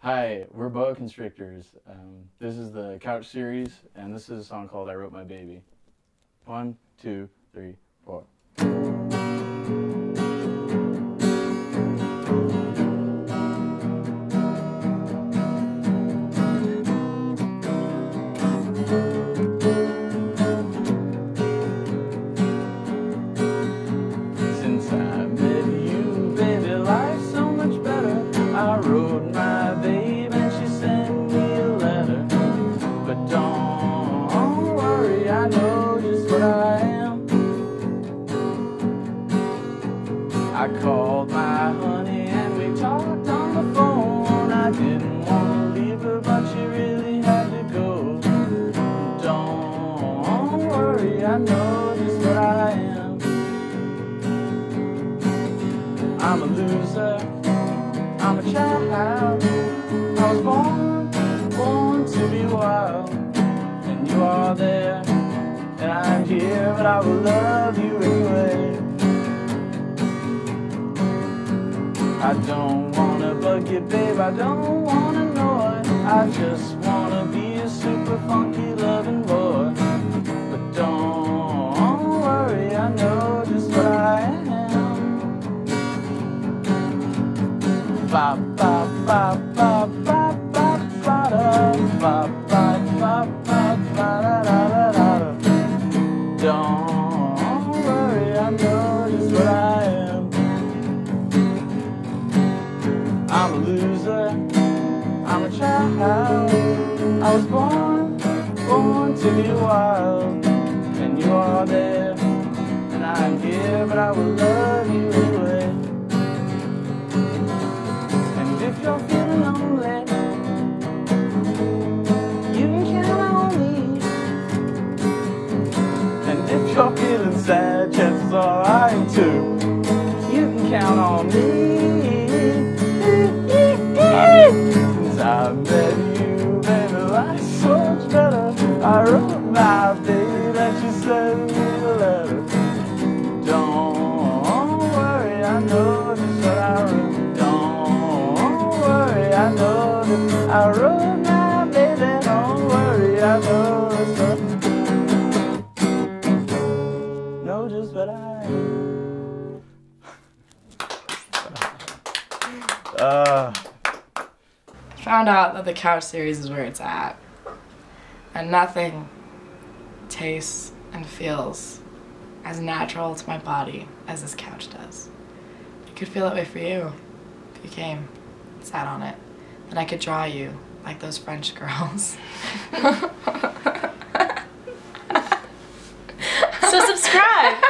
Hi, we're Boa Constrictors. This is the Couch Series, and this is a song called I Wrote My Baby. 1, 2, 3, 4. Since I met you, baby, life's so much better. I wrote my called my honey and we talked on the phone. I didn't want to leave her, but she really had to go. Don't worry, I know just what I am. I'm a loser, I'm a child. I was born to be wild. And you are there, and I'm here, but I will love you anyway. I don't wanna bug you, babe, I don't wanna know it. I just wanna be a super funky loving boy. But don't worry, I know just what I am. Bop, bop, bop, bop, bop, bop, bop, bop, bop, bop, bop, bop, da, da, da, da. Don't worry, I know just what I am. I'm a loser, I'm a child. I was born to be wild. And you are there, and I'm here, but I will love you anyway. And if you're feeling lonely, you can count on me. And if you're feeling sad, chances are I am too. You can count on me. Since I met you, baby, life's so much better. I wrote my baby and she sent me the letter. Don't worry, I know just what I wrote. Don't worry, I know that I wrote my baby. Don't worry, I know just what, know just what I am. Found out that the Couch Series is where it's at, and nothing tastes and feels as natural to my body as this couch does. It could feel that way for you if you came and sat on it, and I could draw you like those French girls. So subscribe!